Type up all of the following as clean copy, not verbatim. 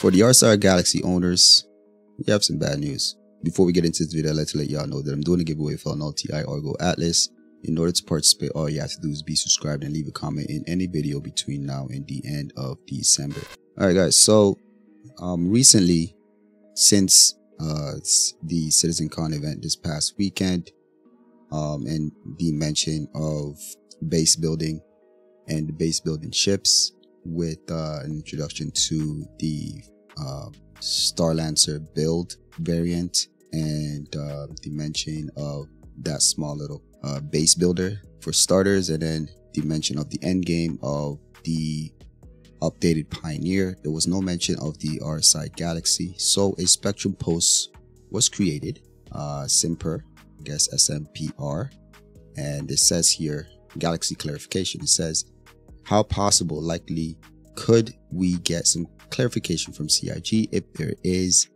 For the RSI Galaxy owners, we have some bad news. Before we get into this video, I'd like to let y'all know that I'm doing a giveaway for an LTI Argo Atlas. In order to participate, all you have to do is be subscribed and leave a comment in any video between now and the end of December. Alright guys, so recently, since the CitizenCon event this past weekend and the mention of base building and the base building ships with an introduction to the Starlancer build variant and the mention of that small little base builder for starters, and then the mention of the end game of the updated Pioneer, there was no mention of the RSI Galaxy. So a Spectrum post was created, SIMPR, I guess SMPR, and it says here Galaxy clarification. It says, how possible, likely, could we get some clarification from CIG if there is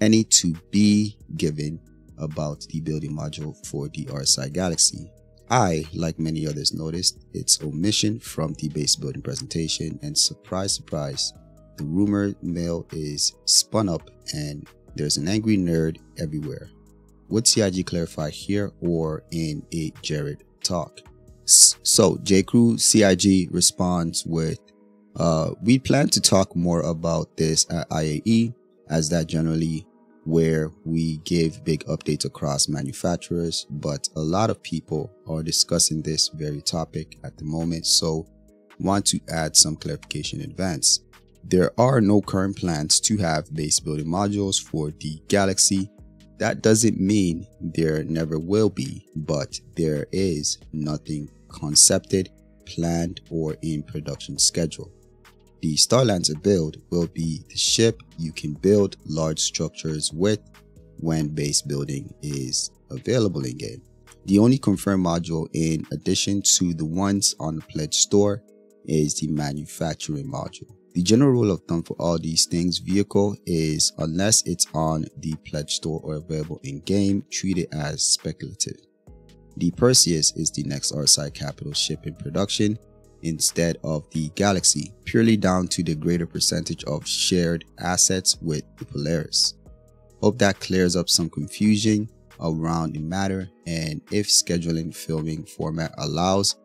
any to be given about the building module for the RSI Galaxy? I, like many others, noticed its omission from the base building presentation, and surprise, surprise, the rumored mail is spun up and there's an angry nerd everywhere. Would CIG clarify here or in a Jared talk? So J.Crew CIG responds with, we plan to talk more about this at IAE, as that generally where we give big updates across manufacturers, but a lot of people are discussing this very topic at the moment, so want to add some clarification in advance. There are no current plans to have base building modules for the Galaxy. That doesn't mean there never will be, but there is nothing concepted, planned, or in production schedule. The Starlancer build will be the ship you can build large structures with when base building is available in game. The only confirmed module in addition to the ones on the pledge store is the manufacturing module. The general rule of thumb for all these things vehicle is, unless it's on the pledge store or available in game, treat it as speculative. The Perseus is the next RSI capital ship in production, instead of the Galaxy, purely down to the greater percentage of shared assets with the Polaris. Hope that clears up some confusion around the matter, and if scheduling filming format allows,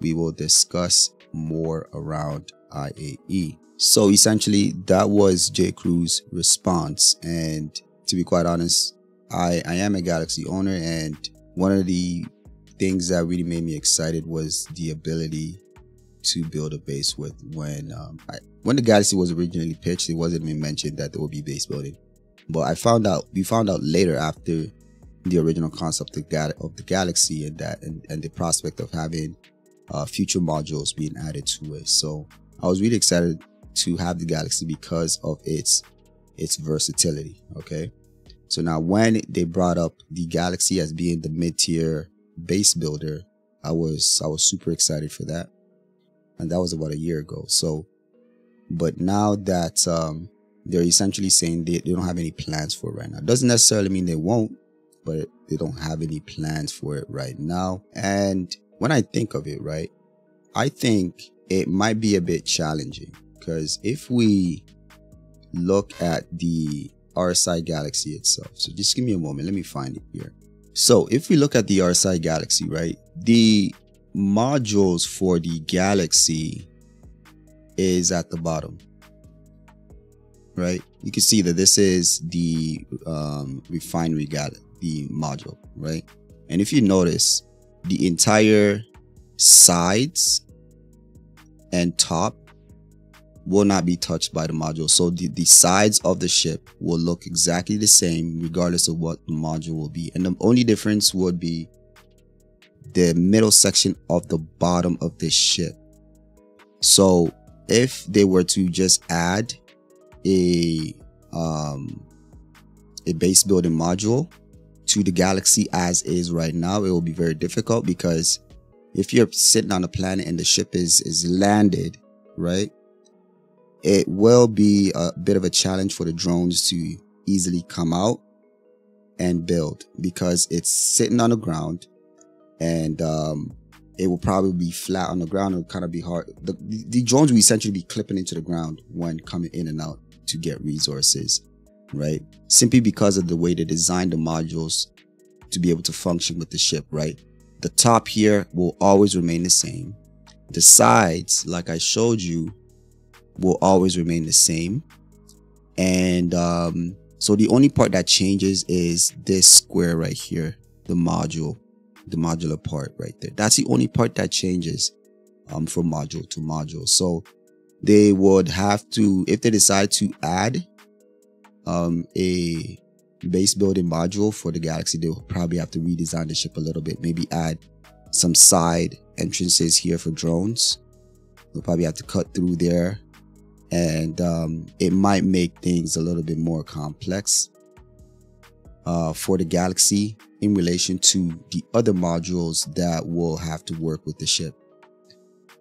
we will discuss more around IAE. So essentially that was J.Crew's response, and to be quite honest, I am a Galaxy owner, and one of the things that really made me excited was the ability to build a base with. When the Galaxy was originally pitched, it wasn't even mentioned that there would be base building, but we found out later after the original concept of the Galaxy and the prospect of having future modules being added to it. So I was really excited to have the Galaxy because of its versatility. Okay, so now when they brought up the Galaxy as being the mid-tier base builder, I was super excited for that. And that was about a year ago. So, but now that they're essentially saying they don't have any plans for it right now. It doesn't necessarily mean they won't, but they don't have any plans for it right now. And when I think of it, right, I think it might be a bit challenging, because if we look at the RSI Galaxy itself, so just give me a moment, let me find it here. So if we look at the RSI Galaxy, right, the modules for the Galaxy is at the bottom, right? You can see that this is the refinery the module, right? And if you notice, the entire sides and top will not be touched by the module, so the sides of the ship will look exactly the same regardless of what the module will be, and the only difference would be the middle section of the bottom of this ship. So if they were to just add a base building module to the Galaxy as is right now, it will be very difficult, because if you're sitting on a planet and the ship is landed, right, it will be a bit of a challenge for the drones to easily come out and build, because it's sitting on the ground, and it will probably be flat on the ground. It'll kind of be hard. The drones will essentially be clipping into the ground when coming in and out. to get resources, right? Simply because of the way they designed the modules to be able to function with the ship, right? The top here will always remain the same. The sides, like I showed you, will always remain the same. And so the only part that changes is this square right here, the module, the modular part right there. That's the only part that changes from module to module. So they would have to, if they decide to add a base building module for the Galaxy, they will probably have to redesign the ship a little bit, maybe add some side entrances here for drones. They'll probably have to cut through there, and it might make things a little bit more complex for the Galaxy in relation to the other modules that will have to work with the ship.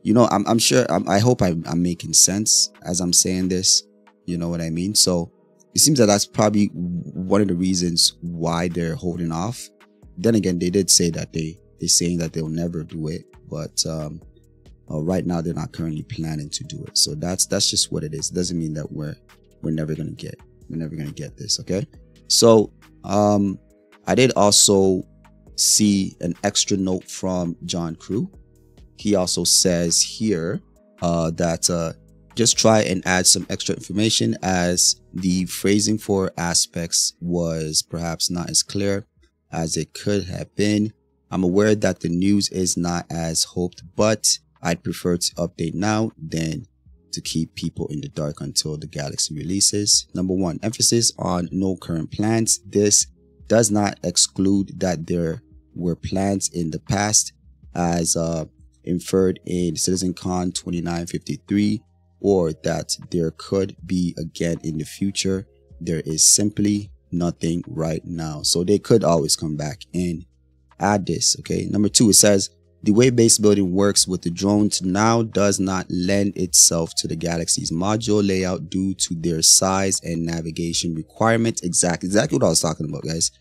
You know, I'm sure, I hope I'm making sense as I'm saying this, you know what I mean? So it seems that that's probably one of the reasons why they're holding off. Then again, they did say that they're saying that they'll never do it, but right now they're not currently planning to do it. So that's just what it is. It doesn't mean that we're never gonna get this. Okay, so I did also see an extra note from John Crew. He also says here that just try and add some extra information, as the phrasing for aspects was perhaps not as clear as it could have been. I'm aware that the news is not as hoped, but I'd prefer to update now than to keep people in the dark until the Galaxy releases. Number 1, emphasis on no current plans. This does not exclude that there were plans in the past, as inferred in CitizenCon 2953, or that there could be again in the future. There is simply nothing right now. So they could always come back and add this. Okay, number 2, it says the way base building works with the drones now does not lend itself to the Galaxy's module layout due to their size and navigation requirements. Exactly what I was talking about, guys.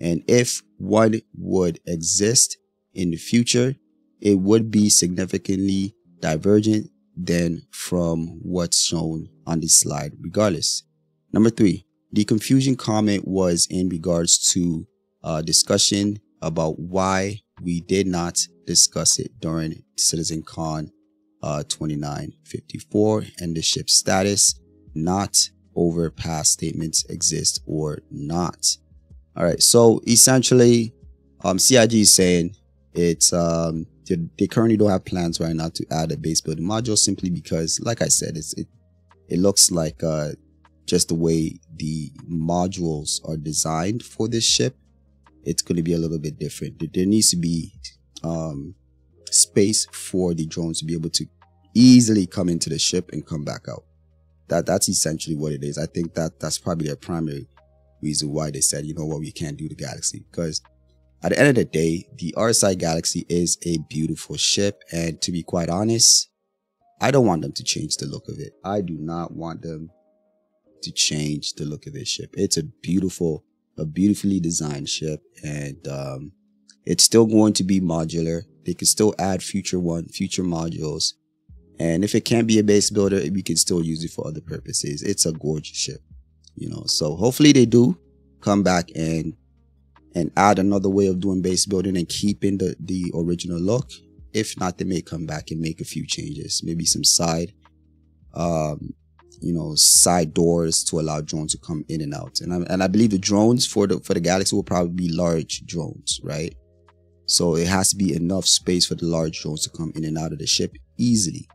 And if one would exist in the future, it would be significantly divergent than from what's shown on this slide regardless. Number 3, the confusion comment was in regards to discussion about why we did not discuss it during CitizenCon 2954 and the ship status, not over past statements exist or not. All right, so essentially CIG is saying it's they currently don't have plans right now to add a base building module, simply because, like I said, it looks like just the way the modules are designed for this ship, it's going to be a little bit different. There needs to be space for the drones to be able to easily come into the ship and come back out. That's essentially what it is. I think that's probably their primary reason why they said, you know what, we can't do the Galaxy, because at the end of the day, the RSI Galaxy is a beautiful ship, and to be quite honest, I don't want them to change the look of it. I do not want them to change the look of this ship. It's a beautifully designed ship, and it's still going to be modular. They can still add future modules, and if it can't be a base builder, we can still use it for other purposes. It's a gorgeous ship, you know. So hopefully they do come back and add another way of doing base building and keeping the original look. If not, they may come back and make a few changes, maybe some side, you know, side doors to allow drones to come in and out. And I believe the drones for the Galaxy will probably be large drones, right? So it has to be enough space for the large drones to come in and out of the ship easily.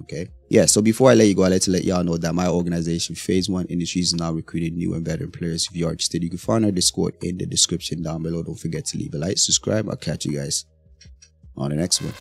Okay, yeah, so before I let you go, I'd like to let y'all know that my organization Phase One Industries is now recruiting new and veteran players. If you are interested, you can find our Discord in the description down below. Don't forget to leave a like, subscribe. I'll catch you guys on the next one.